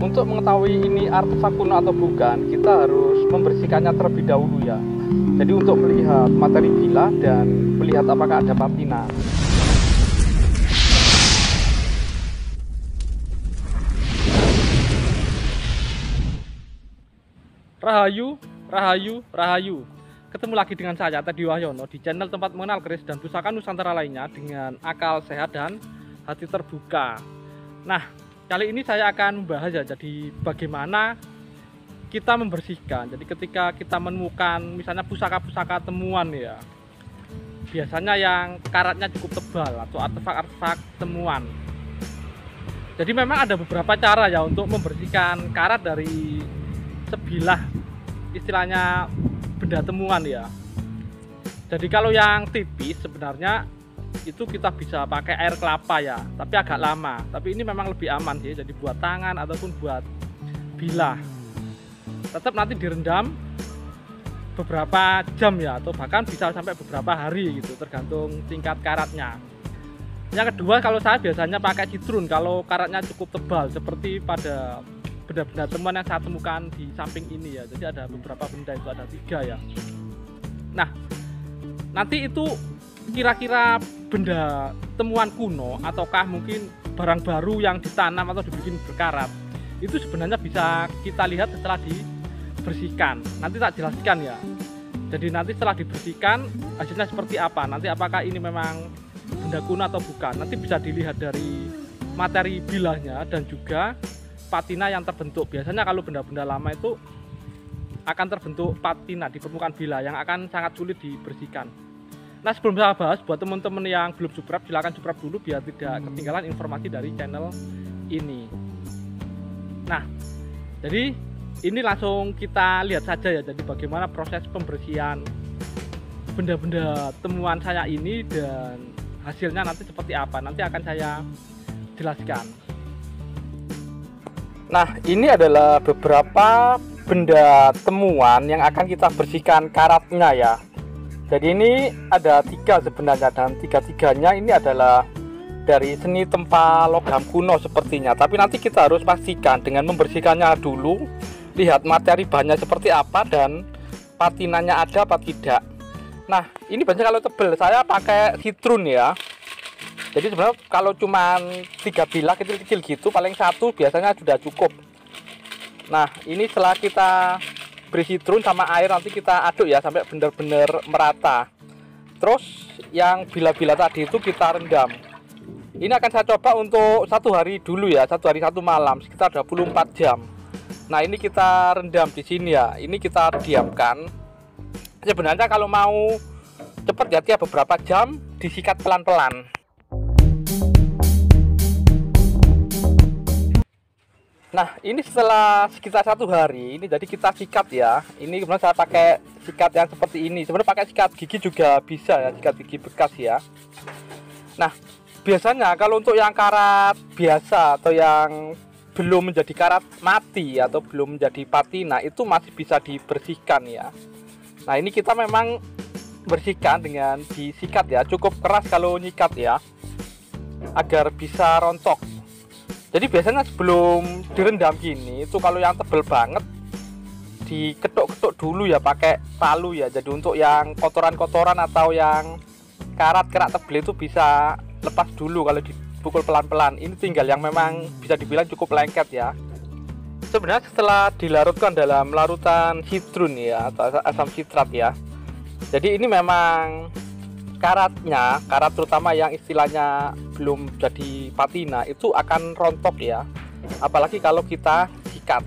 Untuk mengetahui ini artefak kuno atau bukan, kita harus membersihkannya terlebih dahulu ya. Jadi untuk melihat materi gila dan melihat apakah ada patina. Rahayu, rahayu, rahayu. Ketemu lagi dengan saya Teddi Wahyono di channel tempat mengenal keris dan pusaka Nusantara lainnya dengan akal sehat dan hati terbuka. Nah, kali ini saya akan membahas ya, jadi bagaimana kita membersihkan. Jadi ketika kita menemukan misalnya pusaka-pusaka temuan ya, biasanya yang karatnya cukup tebal atau artefak-artefak temuan. Jadi memang ada beberapa cara ya untuk membersihkan karat dari sebilah istilahnya benda temuan ya. Jadi kalau yang tipis sebenarnya itu kita bisa pakai air kelapa ya, tapi agak lama. Tapi ini memang lebih aman sih, jadi buat tangan ataupun buat bilah. Tetap nanti direndam beberapa jam ya, atau bahkan bisa sampai beberapa hari gitu, tergantung tingkat karatnya. Yang kedua, kalau saya biasanya pakai citrun kalau karatnya cukup tebal, seperti pada benda-benda temuan yang saya temukan di samping ini ya. Jadi ada beberapa benda, itu ada 3 ya. Nah, nanti itu kira-kira benda temuan kuno ataukah mungkin barang baru yang ditanam atau dibikin berkarat, itu sebenarnya bisa kita lihat setelah dibersihkan. Nanti tak jelaskan ya. Jadi nanti setelah dibersihkan hasilnya seperti apa, nanti apakah ini memang benda kuno atau bukan, nanti bisa dilihat dari materi bilahnya dan juga patina yang terbentuk. Biasanya kalau benda-benda lama itu akan terbentuk patina di permukaan bilah yang akan sangat sulit dibersihkan. Nah, sebelum saya bahas, buat teman-teman yang belum subscribe silahkan subscribe dulu biar tidak ketinggalan informasi dari channel ini. Nah, jadi ini langsung kita lihat saja ya, jadi bagaimana proses pembersihan benda-benda temuan saya ini dan hasilnya nanti seperti apa, nanti akan saya jelaskan. Nah, ini adalah beberapa benda temuan yang akan kita bersihkan karatnya ya. Jadi ini ada 3 sebenarnya, dan 3-3-nya ini adalah dari seni tempa logam kuno sepertinya. Tapi nanti kita harus pastikan dengan membersihkannya dulu, lihat materi bahannya seperti apa dan patinanya ada apa tidak. Nah, ini biasanya kalau tebel saya pakai citrun ya. Jadi sebenarnya kalau cuman 3 bilah kecil-kecil gitu, paling 1 biasanya sudah cukup. Nah, ini setelah kita beri citrun sama air, nanti kita aduk ya sampai benar-benar merata. Terus yang bilah-bilah tadi itu kita rendam. Ini akan saya coba untuk 1 hari dulu ya, 1 hari 1 malam, sekitar 24 jam. Nah, ini kita rendam di sini ya, ini kita diamkan. Sebenarnya kalau mau cepat ya, tiap beberapa jam disikat pelan-pelan. Nah, ini setelah sekitar 1 hari ini, jadi kita sikat ya. Ini kemudian saya pakai sikat yang seperti ini. Sebenarnya pakai sikat gigi juga bisa ya, sikat gigi bekas ya. Nah, biasanya kalau untuk yang karat biasa atau yang belum menjadi karat mati atau belum menjadi patina, itu masih bisa dibersihkan ya. Nah, ini kita memang bersihkan dengan disikat ya, cukup keras kalau nyikat ya, agar bisa rontok. Jadi biasanya sebelum direndam gini, itu kalau yang tebel banget diketuk-ketuk dulu ya pakai palu ya. Jadi untuk yang kotoran-kotoran atau yang karat-karat tebel itu bisa lepas dulu kalau dipukul pelan-pelan. Ini tinggal yang memang bisa dibilang cukup lengket ya. Sebenarnya setelah dilarutkan dalam larutan citrun ya, atau asam sitrat ya. Jadi ini memang karatnya, karat terutama yang istilahnya belum jadi patina, itu akan rontok ya, apalagi kalau kita sikat.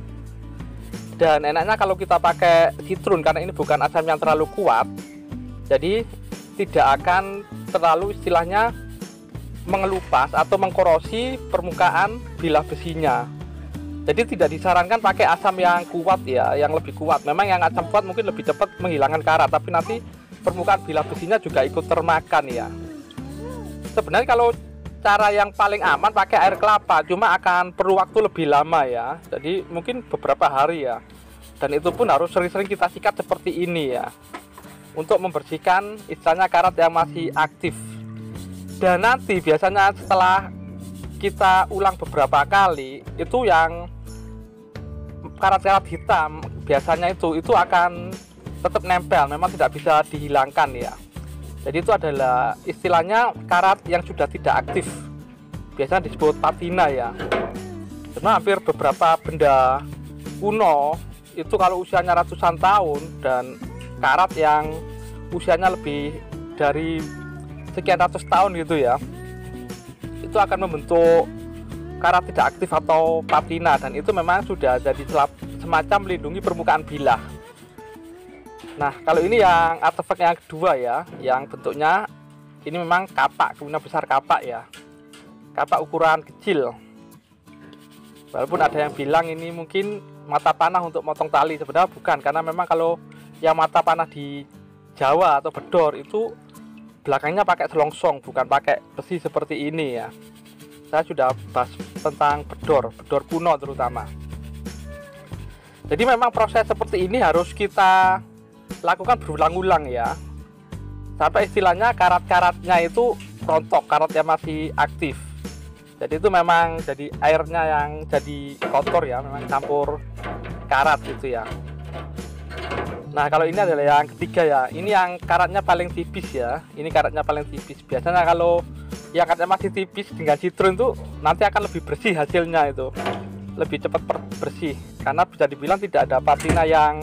Dan enaknya kalau kita pakai citrun, karena ini bukan asam yang terlalu kuat, jadi tidak akan terlalu istilahnya mengelupas atau mengkorosi permukaan bilah besinya. Jadi tidak disarankan pakai asam yang kuat ya, yang lebih kuat. Memang yang asam kuat mungkin lebih cepat menghilangkan karat, tapi nanti permukaan bilah besinya juga ikut termakan ya. Sebenarnya kalau cara yang paling aman pakai air kelapa, cuma akan perlu waktu lebih lama ya, jadi mungkin beberapa hari ya. Dan itu pun harus sering-sering kita sikat seperti ini ya, untuk membersihkan istilahnya karat yang masih aktif. Dan nanti biasanya setelah kita ulang beberapa kali, itu yang karat-karat hitam biasanya itu akan tetap nempel, memang tidak bisa dihilangkan ya. Jadi itu adalah istilahnya karat yang sudah tidak aktif, biasanya disebut patina ya. Karena hampir beberapa benda kuno itu kalau usianya ratusan tahun dan karat yang usianya lebih dari sekian ratus tahun gitu ya, itu akan membentuk karat tidak aktif atau patina, dan itu memang sudah jadi semacam melindungi permukaan bilah. Nah kalau ini yang artefak yang kedua ya, yang bentuknya ini memang kapak, kemudian besar kapak ya, kapak ukuran kecil. Walaupun ada yang bilang ini mungkin mata panah untuk motong tali, sebenarnya bukan, karena memang kalau yang mata panah di Jawa atau bedor itu belakangnya pakai selongsong, bukan pakai besi seperti ini ya. Saya sudah bahas tentang bedor, bedor kuno terutama. Jadi memang proses seperti ini harus kita lakukan berulang-ulang ya, sampai istilahnya karat-karatnya itu rontok, karatnya masih aktif. Jadi itu memang jadi airnya yang jadi kotor ya, memang campur karat gitu ya. Nah kalau ini adalah yang ketiga ya, ini yang karatnya paling tipis ya, ini karatnya paling tipis. Biasanya kalau yang karatnya masih tipis dengan citrun itu nanti akan lebih bersih hasilnya, itu lebih cepat bersih karena bisa dibilang tidak ada patina yang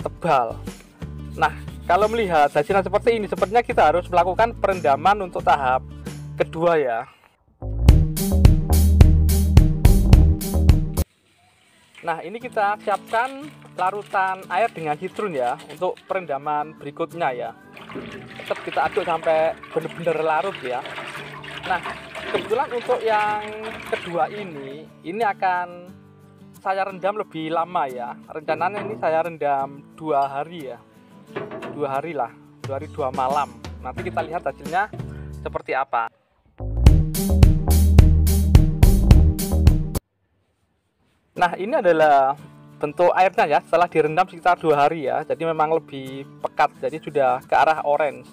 tebal. Nah kalau melihat hasilnya seperti ini, sepertinya kita harus melakukan perendaman untuk tahap kedua ya. Nah ini kita siapkan larutan air dengan citrun ya untuk perendaman berikutnya ya. Tetap kita aduk sampai benar-benar larut ya. Nah kebetulan untuk yang kedua ini akan saya rendam lebih lama ya. Rencananya ini saya rendam 2 hari ya, 2 hari lah, 2 hari 2 malam. Nanti kita lihat hasilnya seperti apa. Nah ini adalah bentuk airnya ya, setelah direndam sekitar 2 hari ya. Jadi memang lebih pekat, jadi sudah ke arah orange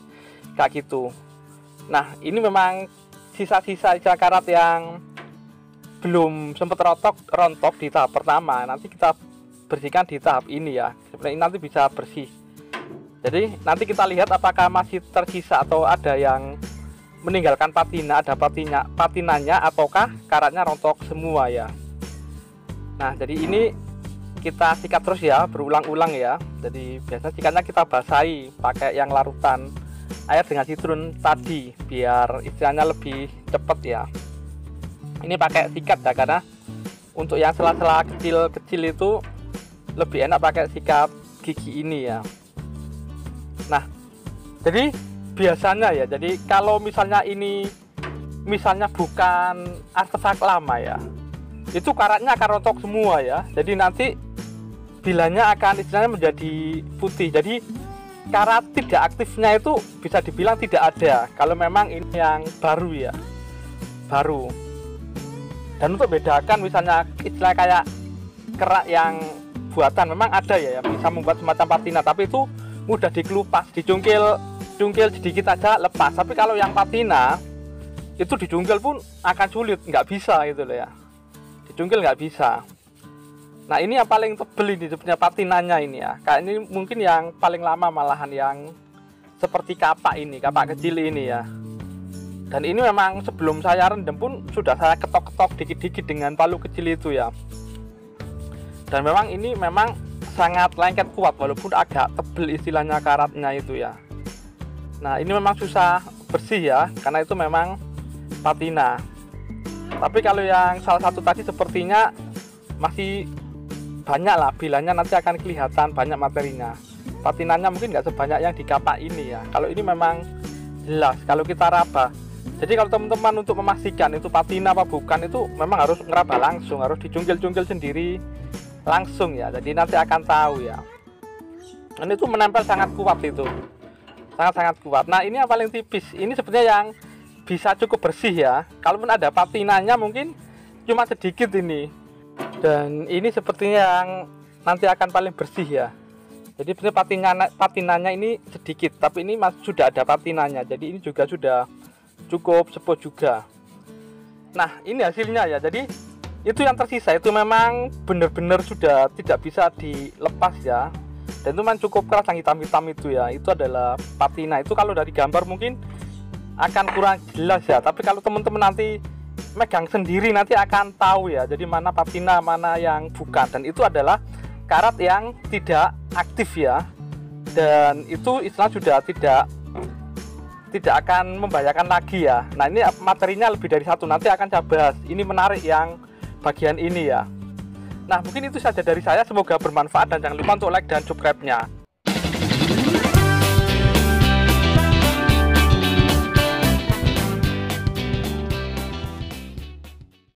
kayak gitu. Nah ini memang sisa-sisa karat yang belum sempat rontok di tahap pertama, nanti kita bersihkan di tahap ini ya. Sebenarnya nanti bisa bersih. Jadi nanti kita lihat apakah masih tersisa atau ada yang meninggalkan patina, ada patinanya ataukah karatnya rontok semua ya. Nah jadi ini kita sikat terus ya, berulang-ulang ya. Jadi biasanya sikatnya kita basahi pakai yang larutan air dengan citrun tadi, biar istilahnya lebih cepat ya. Ini pakai sikat ya, karena untuk yang sela-sela kecil-kecil itu lebih enak pakai sikat gigi ini ya. Nah jadi biasanya ya, jadi kalau misalnya ini misalnya bukan artefak lama ya, itu karatnya akan rontok semua ya. Jadi nanti bilahnya akan istilahnya menjadi putih. Jadi karat tidak aktifnya itu bisa dibilang tidak ada kalau memang ini yang baru ya, baru. Dan untuk bedakan misalnya istilah kayak kerak yang buatan memang ada ya, yang bisa membuat semacam patina, tapi itu mudah dikelupas, dicungkil sedikit aja lepas. Tapi kalau yang patina itu dicungkil pun akan sulit, nggak bisa gitu loh ya, dicungkil nggak bisa. Nah ini yang paling tebel ini sebenarnya patinanya ini ya. Kayak ini mungkin yang paling lama malahan, yang seperti kapak ini, kapak kecil ini ya. Dan ini memang sebelum saya rendam pun sudah saya ketok-ketok dikit-dikit dengan palu kecil itu ya. Dan memang ini memang sangat lengket kuat walaupun agak tebel istilahnya karatnya itu ya. Nah ini memang susah bersih ya, karena itu memang patina. Tapi kalau yang salah satu tadi sepertinya masih banyak lah bilahnya, nanti akan kelihatan banyak materinya. Patinanya mungkin nggak sebanyak yang di kapak ini ya. Kalau ini memang jelas kalau kita raba. Jadi kalau teman-teman untuk memastikan itu patina apa bukan, itu memang harus ngeraba langsung, harus dicungkil-cungkil sendiri langsung ya. Jadi nanti akan tahu ya. Ini tuh menempel sangat kuat itu, sangat-sangat kuat. Nah ini yang paling tipis, ini sebenarnya yang bisa cukup bersih ya. Kalaupun ada patinanya mungkin cuma sedikit ini. Dan ini sepertinya yang nanti akan paling bersih ya. Jadi sebenarnya patinanya ini sedikit, tapi ini sudah ada patinanya. Jadi ini juga sudah cukup sepuh juga. Nah ini hasilnya ya. Jadi itu yang tersisa itu memang benar-benar sudah tidak bisa dilepas ya, dan itu memang cukup keras yang hitam-hitam itu ya, itu adalah patina. Itu kalau dari gambar mungkin akan kurang jelas ya, tapi kalau teman-teman nanti megang sendiri nanti akan tahu ya, jadi mana patina mana yang bukan. Dan itu adalah karat yang tidak aktif ya, dan itu istilah sudah tidak akan membahayakan lagi ya. Nah ini materinya lebih dari satu, nanti akan saya bahas, ini menarik yang bagian ini ya. Nah mungkin itu saja dari saya, semoga bermanfaat dan jangan lupa untuk like dan subscribe-nya.